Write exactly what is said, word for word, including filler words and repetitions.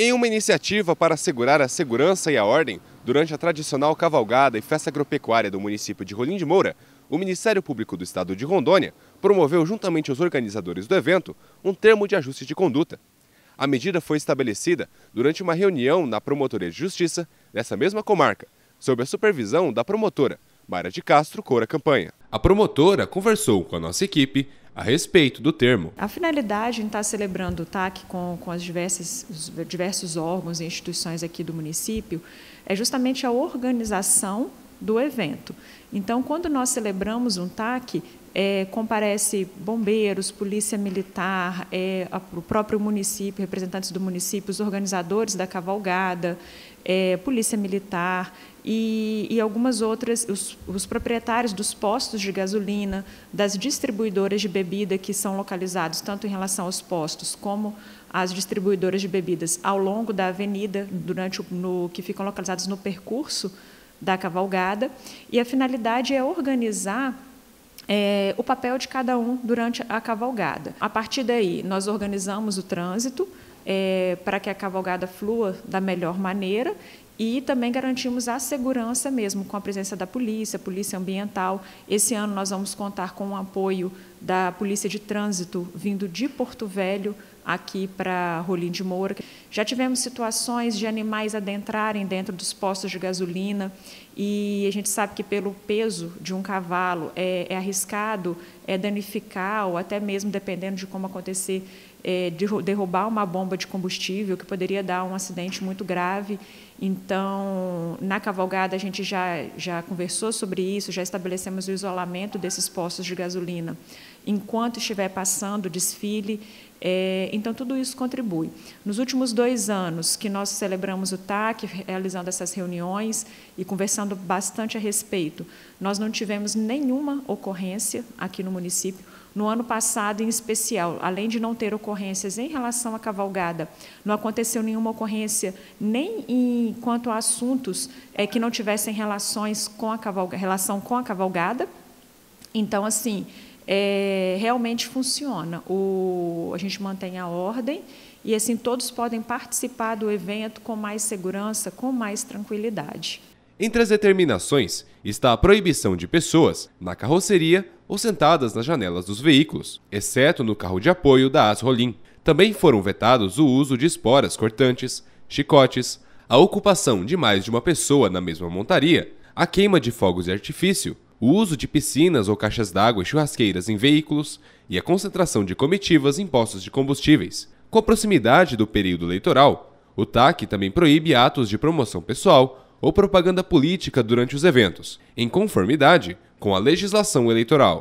Em uma iniciativa para assegurar a segurança e a ordem durante a tradicional cavalgada e festa agropecuária do município de Rolim de Moura, o Ministério Público do Estado de Rondônia promoveu, juntamente aos organizadores do evento, um termo de ajuste de conduta. A medida foi estabelecida durante uma reunião na Promotoria de Justiça dessa mesma comarca, sob a supervisão da promotora Mayra de Castro Coura Campanha. A promotora conversou com a nossa equipe a respeito do termo. A finalidade em estar celebrando o T A C com, com as diversas, os diversos órgãos e instituições aqui do município é justamente a organização do evento. Então, quando nós celebramos um T A C, é, comparece bombeiros, polícia militar, é, a, o próprio município, representantes do município, os organizadores da cavalgada, é, polícia militar e, e algumas outras, os, os proprietários dos postos de gasolina, das distribuidoras de bebida que são localizados tanto em relação aos postos como as distribuidoras de bebidas ao longo da avenida, durante o, no, que ficam localizados no percurso da cavalgada, e a finalidade é organizar é, o papel de cada um durante a cavalgada. A partir daí, nós organizamos o trânsito é, para que a cavalgada flua da melhor maneira e também garantimos a segurança mesmo, com a presença da polícia, polícia ambiental. Esse ano nós vamos contar com o apoio da polícia de trânsito vindo de Porto Velho, aqui para Rolim de Moura. Já tivemos situações de animais adentrarem dentro dos postos de gasolina e a gente sabe que pelo peso de um cavalo é, é arriscado é danificar ou até mesmo, dependendo de como acontecer, é, de, derrubar uma bomba de combustível que poderia dar um acidente muito grave. Então, na cavalgada a gente já, já conversou sobre isso, já estabelecemos o isolamento desses postos de gasolina enquanto estiver passando o desfile. É, então, tudo isso contribui. Nos últimos dois anos que nós celebramos o T A C, realizando essas reuniões e conversando bastante a respeito, nós não tivemos nenhuma ocorrência aqui no município. No ano passado, em especial, além de não ter ocorrências em relação à cavalgada, não aconteceu nenhuma ocorrência nem em quanto a assuntos é, que não tivessem relações com a cavalga, relação com a cavalgada. Então, assim... É, realmente funciona, o, a gente mantém a ordem e assim todos podem participar do evento com mais segurança, com mais tranquilidade. Entre as determinações está a proibição de pessoas na carroceria ou sentadas nas janelas dos veículos, exceto no carro de apoio da ASROLIN. Também foram vetados o uso de esporas cortantes, chicotes, a ocupação de mais de uma pessoa na mesma montaria, a queima de fogos de artifício, o uso de piscinas ou caixas d'água e churrasqueiras em veículos e a concentração de comitivas em postos de combustíveis. Com a proximidade do período eleitoral, o T A C também proíbe atos de promoção pessoal ou propaganda política durante os eventos, em conformidade com a legislação eleitoral.